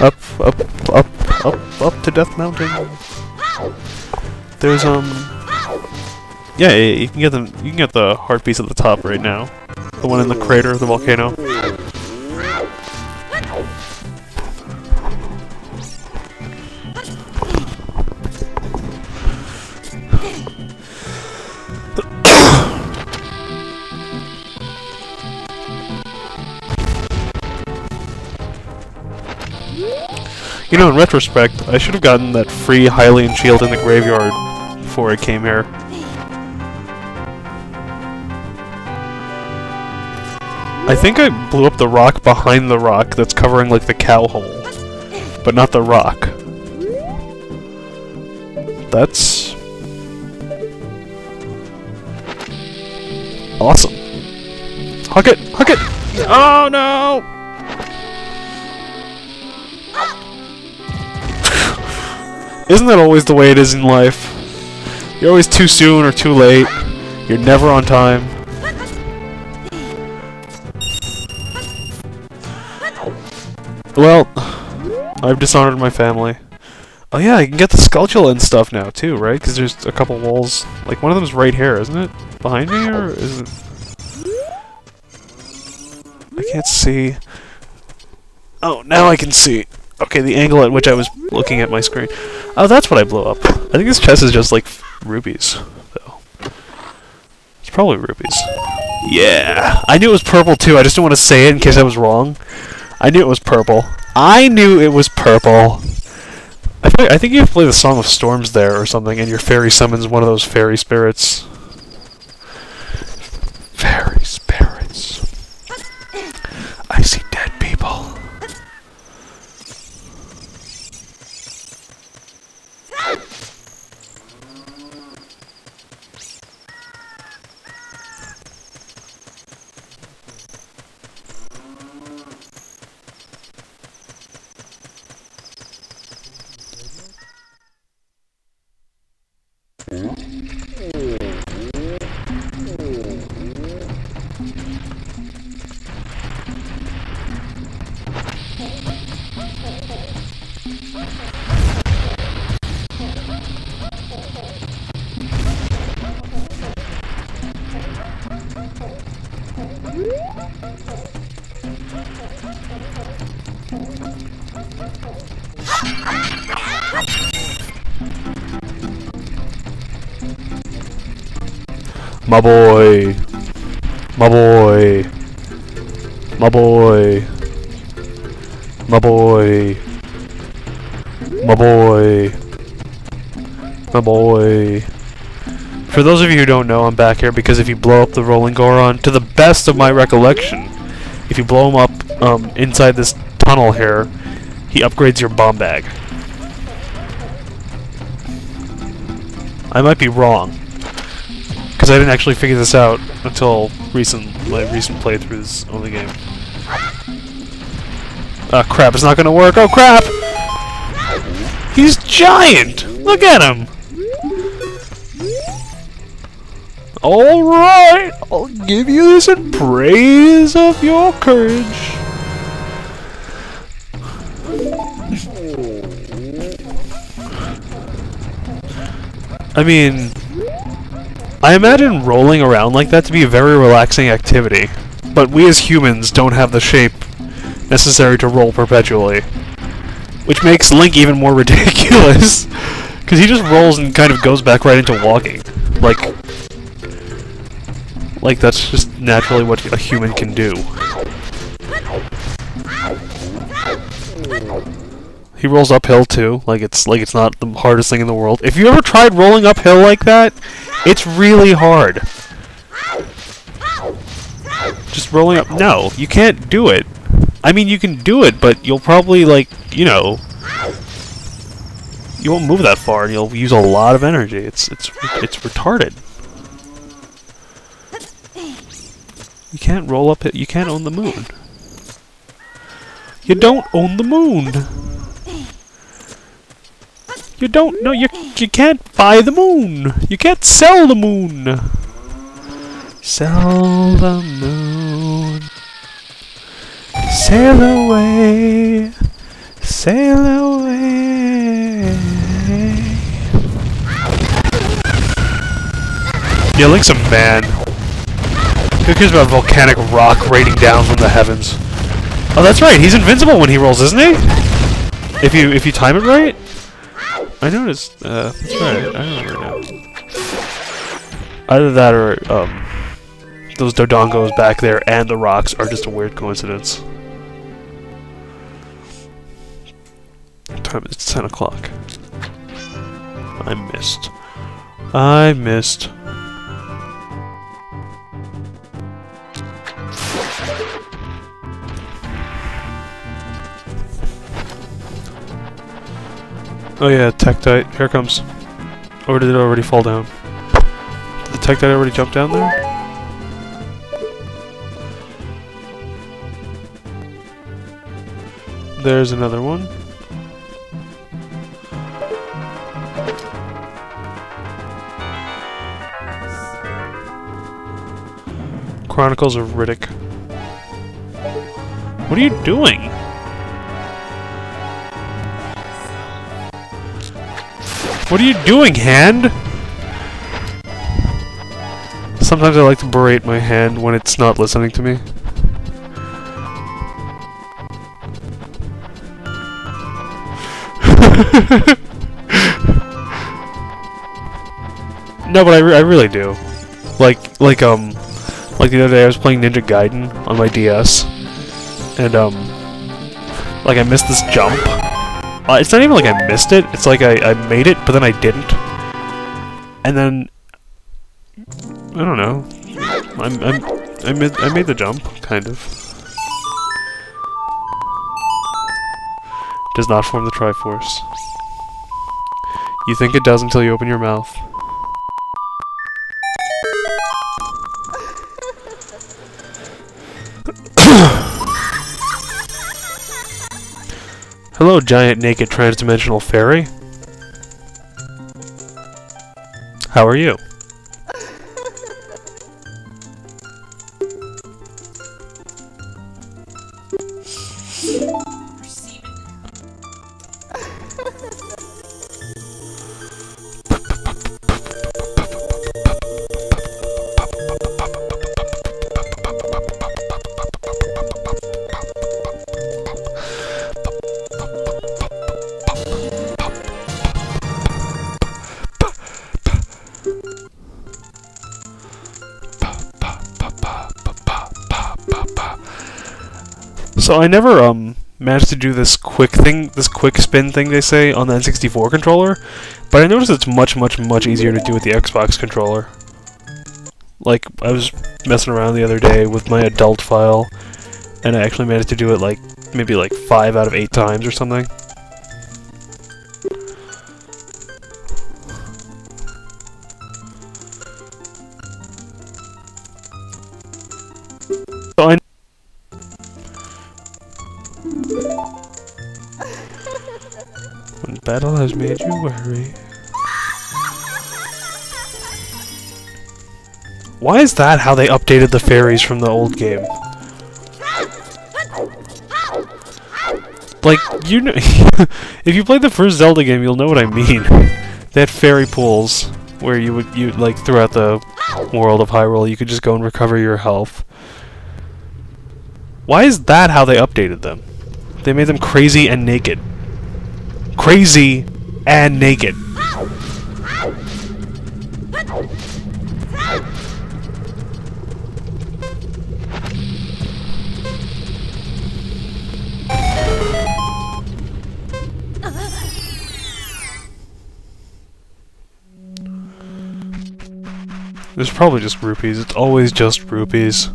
Up, up, up, up, up to Death Mountain. There's yeah, you can get them. You can get the heart piece at the top right now. The one in the crater of the volcano. You know, in retrospect, I should have gotten that free Hylian shield in the graveyard before I came here. I think I blew up the rock behind the rock that's covering, like, the cow hole. But not the rock. That's... awesome. Hook it! Hook it! Oh no! Isn't that always the way it is in life? You're always too soon or too late. You're never on time. Well, I've dishonored my family. Oh yeah, I can get the Skulltula and stuff now too, right? Because there's a couple walls. Like, one of them's right here, isn't it? Behind me, or is it? I can't see. Oh, now I can see. Okay, the angle at which I was looking at my screen. Oh, that's what I blew up. I think this chest is just, like, rubies, though. It's probably rubies. Yeah! I knew it was purple, too. I just didn't want to say it in case I was wrong. I knew it was purple. I knew it was purple! I think you have to play the Song of Storms there or something, and your fairy summons one of those fairy spirits. Fairy spirits. I see dead people. My boy! My boy! My boy! My boy! My boy! My boy! For those of you who don't know, I'm back here because if you blow up the rolling Goron, to the best of my recollection, if you blow him up inside this tunnel here, he upgrades your bomb bag. I might be wrong. Because I didn't actually figure this out until my recent playthroughs of the game. Ah, crap! It's not gonna work. Oh crap! He's giant. Look at him. All right, I'll give you this in praise of your courage. I mean, I imagine rolling around like that to be a very relaxing activity, but we as humans don't have the shape necessary to roll perpetually, which makes Link even more ridiculous, because he just rolls and kind of goes back right into walking. Like that's just naturally what a human can do. He rolls uphill too, like it's not the hardest thing in the world. If you ever tried rolling uphill like that, it's really hard. Just rolling up. No, you can't do it. I mean, you can do it, but you'll probably, like, you know, you won't move that far, and you'll use a lot of energy. It's retarded. You can't roll up it. You can't own the moon. You don't own the moon. You don't know, you can't buy the moon. You can't sell the moon. Sell the moon. Sail away. Sail away. Yeah, Link's a man. Who cares about volcanic rock raining down from the heavens? Oh, that's right. He's invincible when he rolls, isn't he? If you time it right. I noticed. That's right. I don't really know. Either that or those Dodongos back there and the rocks are just a weird coincidence. Time is 10 o'clock. I missed. I missed. Oh yeah, Tektite, here it comes. Or did it already fall down? Did the Tektite already jump down there? There's another one. Chronicles of Riddick. What are you doing? What are you doing, hand? Sometimes I like to berate my hand when it's not listening to me. No, but I really do. Like the other day I was playing Ninja Gaiden on my DS, and like I missed this jump. It's not even like I missed it, it's like I made it, but then I didn't. And then... I don't know. I made the jump, kind of. Does not form the Triforce. You think it does until you open your mouth. Hello, giant naked transdimensional fairy. How are you? So I never managed to do this quick thing, this quick spin thing they say on the N64 controller, but I noticed it's much easier to do with the Xbox controller. Like, I was messing around the other day with my adult file, and I actually managed to do it like, maybe like 5 out of 8 times or something. Battle has made you worry. Why is that how they updated the fairies from the old game? Like, you know, if you played the first Zelda game, you'll know what I mean. They had fairy pools where you like throughout the world of Hyrule, you could just go and recover your health. Why is that how they updated them? They made them crazy and naked. Crazy and naked. There's probably just rupees. It's always just rupees.